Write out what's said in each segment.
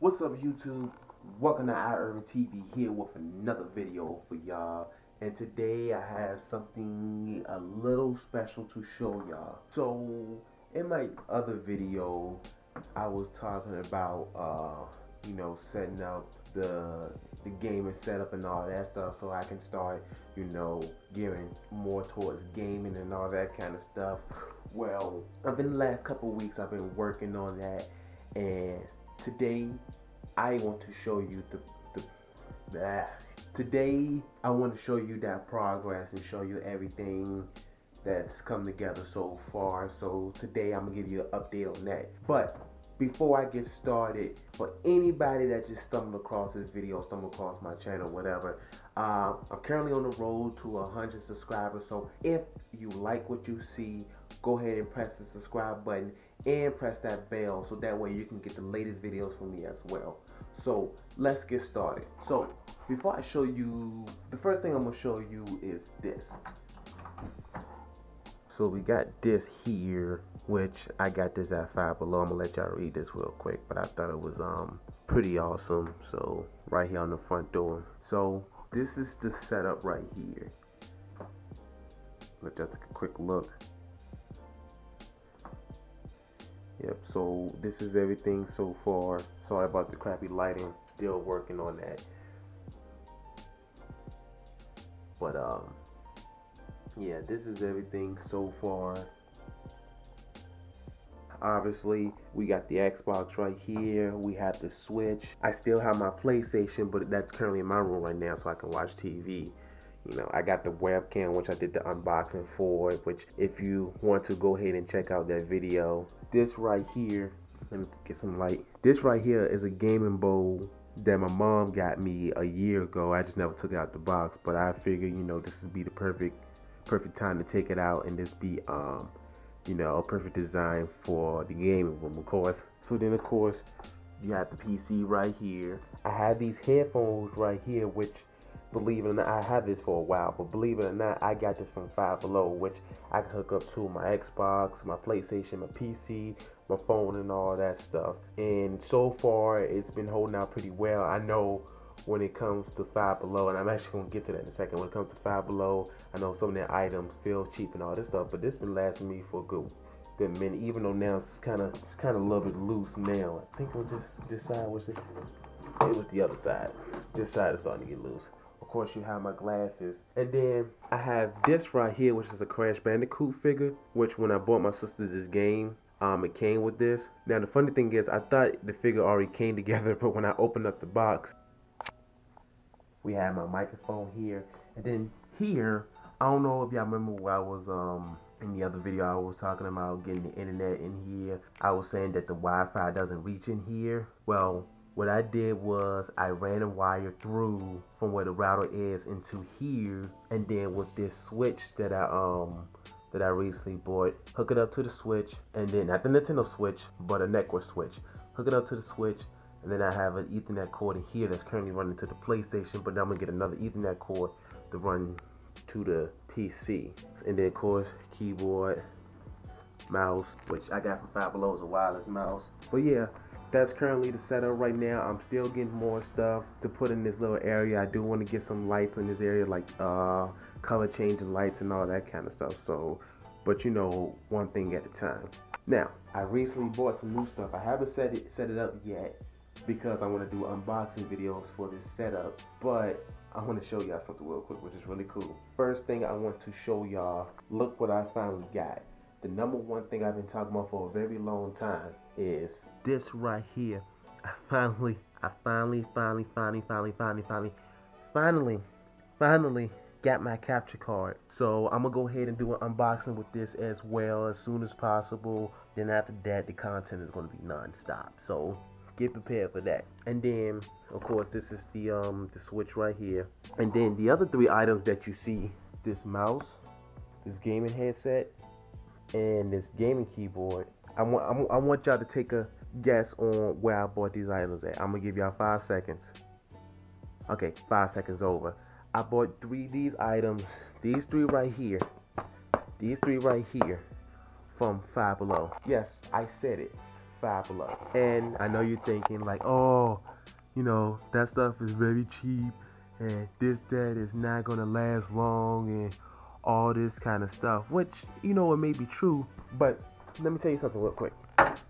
What's up, YouTube? Welcome to iUrbanTV, here with another video for y'all. And today I have something a little special to show y'all. So in my other video, I was talking about you know, setting up the gaming setup and all that stuff, so I can start, you know, gearing more towards gaming and all that kind of stuff. Well, the last couple weeks I've been working on that, and today I want to show you today I want to show you that progress and show you everything that's come together so far. So today I'm gonna give you an update on that. But before I get started, for anybody that just stumbled across this video, stumbled across my channel, whatever, I'm currently on the road to 100 subscribers. So if you like what you see, go ahead and press the subscribe button and press that bell, so that way you can get the latest videos from me as well. So let's get started. So before I show you, the first thing I'm gonna show you is this. So we got this here, which I got this at Five Below. I'm gonna let y'all read this real quick, but I thought it was pretty awesome. So right here on the front door. So this is the setup right here. Let's just take a quick look. Yep, so this is everything so far. Sorry about the crappy lighting, still working on that. But yeah, this is everything so far. Obviously, we got the Xbox right here. We have the Switch. I still have my PlayStation, but that's currently in my room right now, so I can watch TV. You know, I got the webcam, which I did the unboxing for, which if you want to, go ahead and check out that video. This right here, let me get some light. This right here is a gaming bowl that my mom got me a year ago. I just never took it out the box, but I figured, you know, this would be the perfect time to take it out, and this be you know, a perfect design for the gaming room, of course. So then, of course, you have the PC right here. I have these headphones right here, which, believe it or not, I had this for a while, but believe it or not, I got this from Five Below, which I can hook up to my Xbox, my PlayStation, my PC, my phone, and all that stuff. And so far, it's been holding out pretty well. I know when it comes to Five Below, and I'm actually going to get to that in a second, when it comes to Five Below, I know some of their items feel cheap and all this stuff, but this been lasting me for a good minute, even though now it's kind of a little bit loose now. I think it was this side, was it? It was the other side. This side is starting to get loose. Of course, you have my glasses, and then I have this right here, which is a Crash Bandicoot figure, which when I bought my sister this game, it came with this. Now the funny thing is, I thought the figure already came together, but when I opened up the box, we had my microphone here. And then here, I don't know if y'all remember where I was in the other video, I was talking about getting the internet in here. I was saying that the Wi-Fi doesn't reach in here. Well, what I did was I ran a wire through from where the router is into here, and then with this switch that I recently bought, hook it up to the switch, and then not the Nintendo switch, but a network switch. Hook it up to the switch, and then I have an Ethernet cord in here that's currently running to the PlayStation, but then I'm gonna get another Ethernet cord to run to the PC. And then of course, keyboard, mouse, which I got from Five Below, is a wireless mouse. But yeah, that's currently the setup right now. I'm still getting more stuff to put in this little area. I do want to get some lights in this area, like color changing lights and all that kind of stuff. So, but you know, one thing at a time. Now, I recently bought some new stuff. I haven't set it up yet, because I want to do unboxing videos for this setup, but I want to show y'all something real quick, which is really cool. First thing I want to show y'all, look what I finally got. The number one thing I've been talking about for a very long time is this right here. I finally got my capture card. So I'm gonna go ahead and do an unboxing with this as well, as soon as possible. Then after that, the content is gonna be non-stop, so get prepared for that. And then of course, this is the switch right here. And then the other three items that you see, this mouse, this gaming headset, and this gaming keyboard. I want y'all to take a guess on where I bought these items at. I'm gonna give y'all 5 seconds. Okay, 5 seconds over. I bought three of these items, these three right here, from Five Below. Yes, I said it. Five Below. And I know you're thinking like, oh, you know, that stuff is very cheap and this, that is not gonna last long and all this kind of stuff, which, you know, it may be true, but let me tell you something real quick.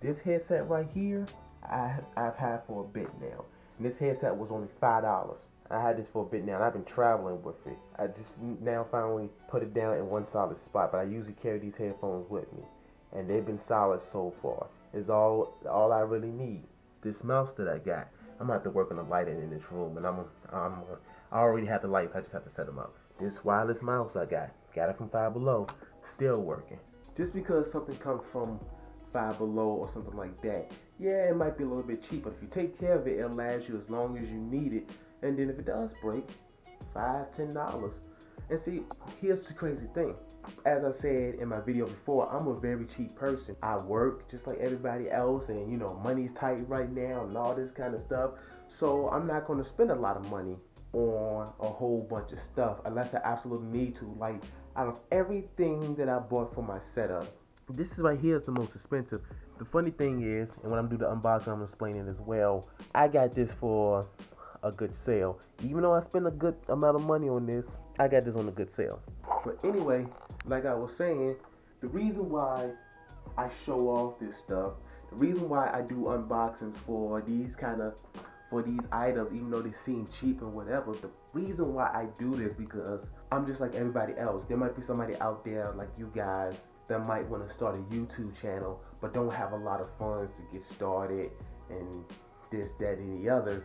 This headset right here, I've had for a bit now, and this headset was only $5. I had this for a bit now, and I've been traveling with it. I just now finally put it down in one solid spot, but I usually carry these headphones with me, and they've been solid so far. It's all I really need. This mouse that I got, I'm gonna have to work on the lighting in this room, and I already have the lights, I just have to set them up. This wireless mouse I got it from Five Below, still working. Just because something comes from Five Below or something like that, yeah, it might be a little bit cheap, but if you take care of it, it'll last you as long as you need it. And then if it does break, $5, $10. And see, here's the crazy thing. As I said in my video before, I'm a very cheap person. I work just like everybody else, and you know, money's tight right now and all this kind of stuff. So I'm not gonna spend a lot of money on a whole bunch of stuff unless I absolutely need to. Like, out of everything that I bought for my setup, this right here is the most expensive. The funny thing is, and when I'm doing the unboxing, I'm explaining as well, I got this for a good sale. Even though I spent a good amount of money on this, I got this on a good sale. But anyway, like I was saying, the reason why I show off this stuff, the reason why I do unboxings for these items, even though they seem cheap and whatever, the reason why I do this, because I'm just like everybody else. There might be somebody out there like you guys that might want to start a YouTube channel but don't have a lot of funds to get started and this, that, and the other.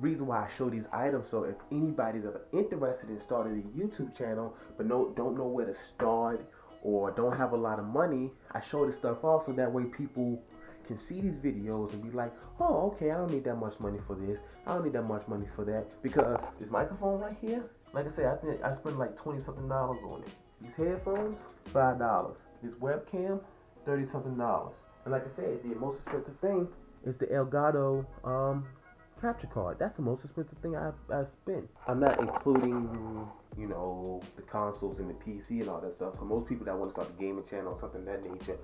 Reason why I show these items, so if anybody's ever interested in starting a YouTube channel but don't know where to start or don't have a lot of money, I show this stuff off so that way people can see these videos and be like, oh, okay, I don't need that much money for this, I don't need that much money for that. Because this microphone right here, like I said, I think I spent like $20 something on it. These headphones, $5. This webcam, $30 something. And like I said, the most expensive thing is the Elgato capture card. That's the most expensive thing I've spent. I'm not including, you know, the consoles and the PC and all that stuff. For most people that want to start a gaming channel or something of that nature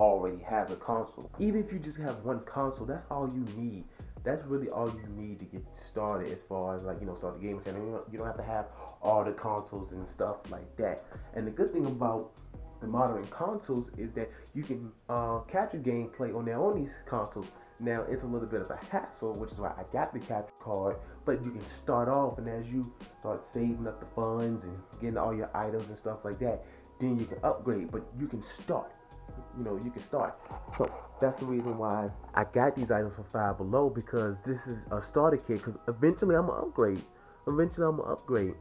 already have a console. Even if you just have one console, that's all you need. That's really all you need to get started as far as, like, you know, start a gaming channel. You don't have to have all the consoles and stuff like that. And the good thing about the modern consoles is that you can capture gameplay on their own these consoles. Now, it's a little bit of a hassle, which is why I got the capture card, but you can start off, and as you start saving up the funds and getting all your items and stuff like that, then you can upgrade, but you can start. You know, you can start. So that's the reason why I got these items from Five Below, because this is a starter kit, because eventually I'm going to upgrade.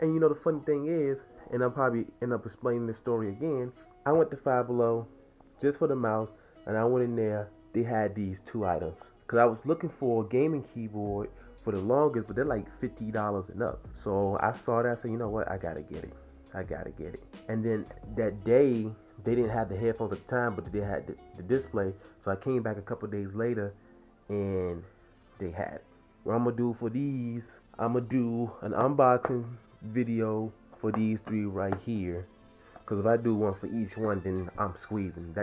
And you know, the funny thing is, and I'll probably end up explaining this story again, I went to Five Below just for the mouse, and I went in there. They had these two items because I was looking for a gaming keyboard for the longest, but they're like $50 and up. So I saw that, I said, you know what, I gotta get it, I gotta get it. And then that day they didn't have the headphones at the time, but they had the display. So I came back a couple days later and they had it. What I'm gonna do for these, I'm gonna do an unboxing video for these three right here. Because if I do one for each one, then I'm squeezing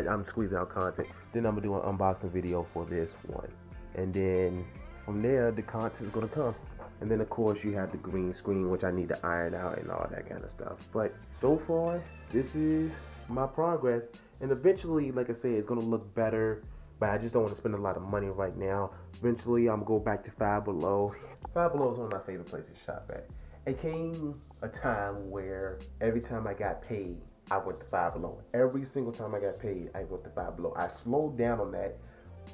out content. Then I'm going to do an unboxing video for this one. And then from there, the content is going to come. And then, of course, you have the green screen, which I need to iron out and all that kind of stuff. But so far, this is my progress. And eventually, like I said, it's going to look better. But I just don't want to spend a lot of money right now. Eventually, I'm going to go back to Five Below. Five Below is one of my favorite places to shop at. It came a time where every time I got paid, I went to Five Below. Every single time I got paid, I went to Five Below. I slowed down on that,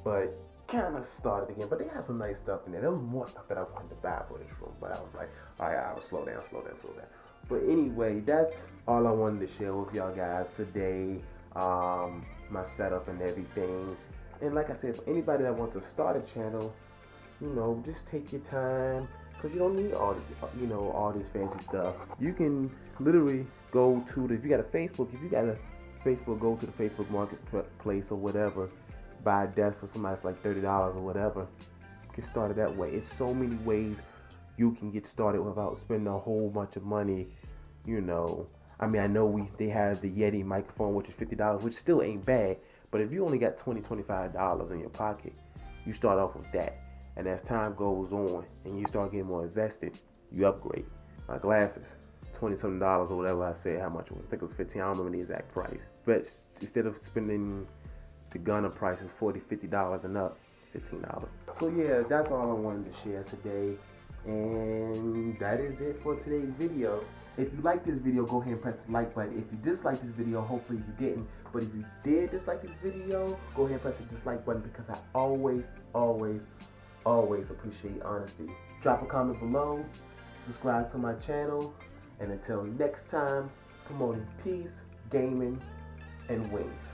but kind of started again. But they had some nice stuff in there. There was more stuff that I wanted to buy for this room, but I was like, all right, I'll slow down. But anyway, that's all I wanted to share with y'all guys today. My setup and everything. And like I said, for anybody that wants to start a channel, you know, just take your time. Because you don't need all this, you know, all this fancy stuff. You can literally go to the, if you got a Facebook, go to the Facebook marketplace or whatever, buy a desk for somebody for like $30 or whatever. Get started that way. It's so many ways you can get started without spending a whole bunch of money. You know, I mean, I know they have the Yeti microphone, which is $50, which still ain't bad, But if you only got $20, $25 in your pocket, you start off with that. And as time goes on and you start getting more invested, you upgrade. My glasses, $20-something or whatever I said, how much it was. I think it was 15, I don't remember the exact price. But instead of spending the gunner price of $40, $50 and up, $15. So yeah, that's all I wanted to share today. And that is it for today's video. If you like this video, go ahead and press the like button. If you dislike this video, hopefully you didn't, but if you did dislike this video, go ahead and press the dislike button, because I always appreciate honesty. Drop a comment below, subscribe to my channel, and until next time, promoting peace, gaming, and wings.